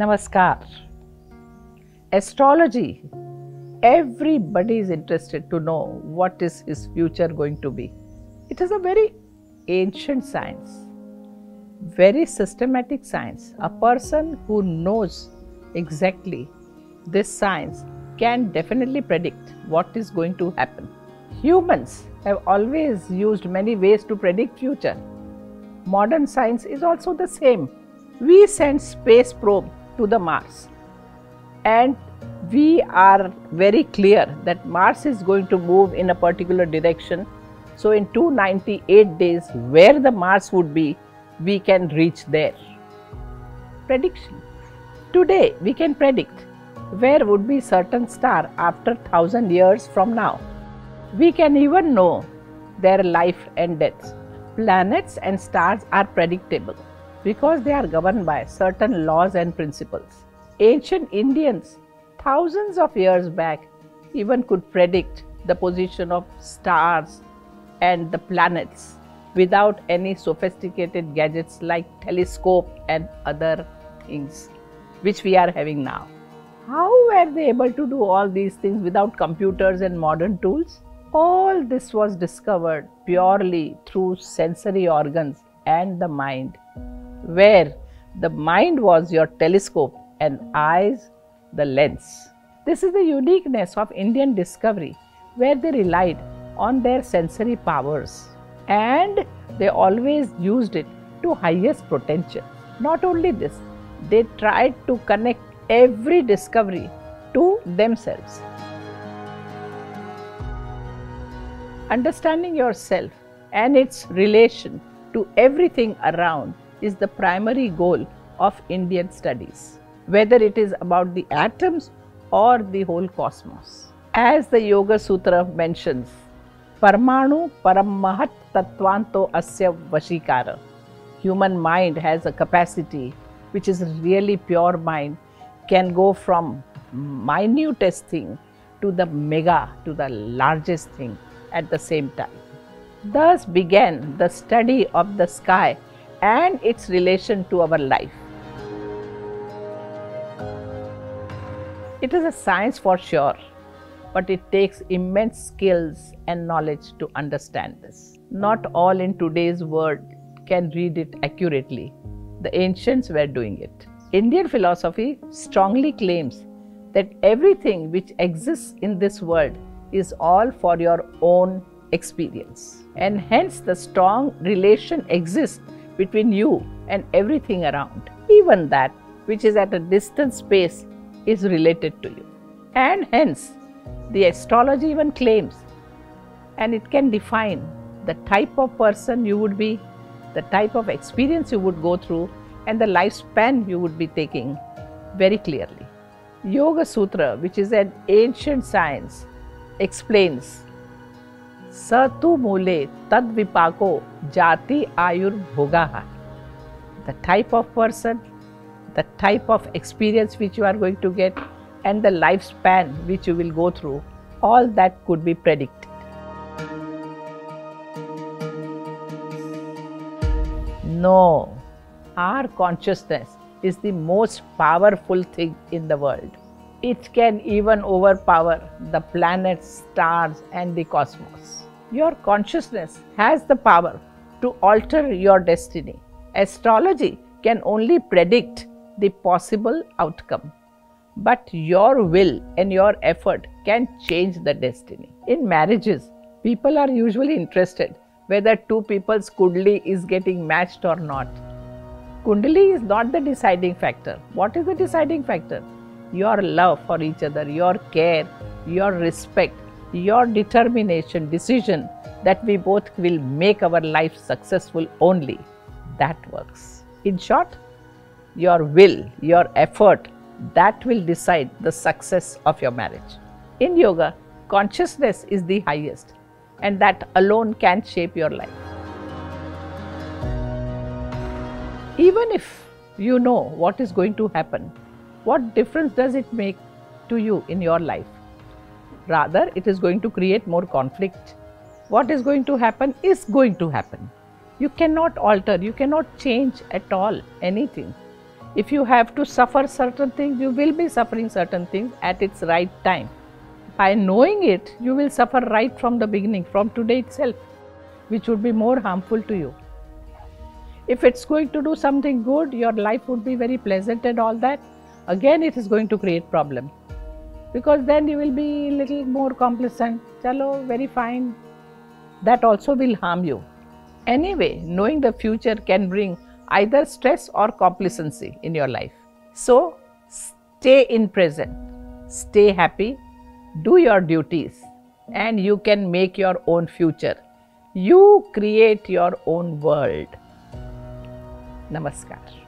Namaskar. Astrology. Everybody is interested to know what is his future going to be. It is a very ancient science, very systematic science. A person who knows exactly this science can definitely predict what is going to happen. Humans have always used many ways to predict future. Modern science is also the same. We send space probe to the Mars, and we are very clear that Mars is going to move in a particular direction. So in 298 days, where the Mars would be, we can reach there. Prediction. Today we can predict where would be certain star after 1,000 years from now. We can even know their life and deaths. Planets and stars are predictable because they are governed by certain laws and principles. Ancient Indians, thousands of years back, even could predict the position of stars and the planets without any sophisticated gadgets like telescope and other things which we are having now. How were they able to do all these things without computers and modern tools? All this was discovered purely through sensory organs and the mind, where the mind was your telescope and eyes the lens. This is the uniqueness of Indian discovery, where they relied on their sensory powers and they always used it to highest potential. Not only this, they tried to connect every discovery to themselves. Understanding yourself and its relation to everything around is the primary goal of Indian studies, whether it is about the atoms or the whole cosmos. As the Yoga Sutra mentions, Paramanu paramahat tattvanto asya vashikara. Human mind has a capacity which is really pure mind, can go from minutest thing to the mega, to the largest thing at the same time. Thus began the study of the sky and its relation to our life. It is a science for sure, but it takes immense skills and knowledge to understand this. Not all in today's world can read it accurately. The ancients were doing it. Indian philosophy strongly claims that everything which exists in this world is all for your own experience. And hence the strong relation exists between you and everything around. Even that which is at a distant space is related to you. And hence the astrology even claims, and it can define the type of person you would be, the type of experience you would go through, and the lifespan you would be taking very clearly. Yoga Sutra, which is an ancient science, explains, Satu mule tad vipako jati ayur bhogaha. The type of person, the type of experience which you are going to get, and the lifespan which you will go through, all that could be predicted. No, our consciousness is the most powerful thing in the world. It can even overpower the planets, stars, and the cosmos. Your consciousness has the power to alter your destiny. Astrology can only predict the possible outcome, but your will and your effort can change the destiny. In marriages, people are usually interested whether two people's kundli is getting matched or not. Kundli is not the deciding factor. What is the deciding factor? Your love for each other, your care, your respect, your determination, decision that we both will make our life successful only. That works. In short, your will, your effort, that will decide the success of your marriage. In yoga, consciousness is the highest, and that alone can shape your life. Even if you know what is going to happen, what difference does it make to you in your life? Rather, it is going to create more conflict. What is going to happen is going to happen. You cannot alter, you cannot change at all anything. If you have to suffer certain things, you will be suffering certain things at its right time. By knowing it, you will suffer right from the beginning, from today itself, which would be more harmful to you. If it's going to do something good, your life would be very pleasant and all that. Again, it is going to create problem, because then you will be little more complacent. Chalo, very fine. That also will harm you. Anyway, knowing the future can bring either stress or complacency in your life. So, stay in present, stay happy, do your duties, and you can make your own future. You create your own world. Namaskar.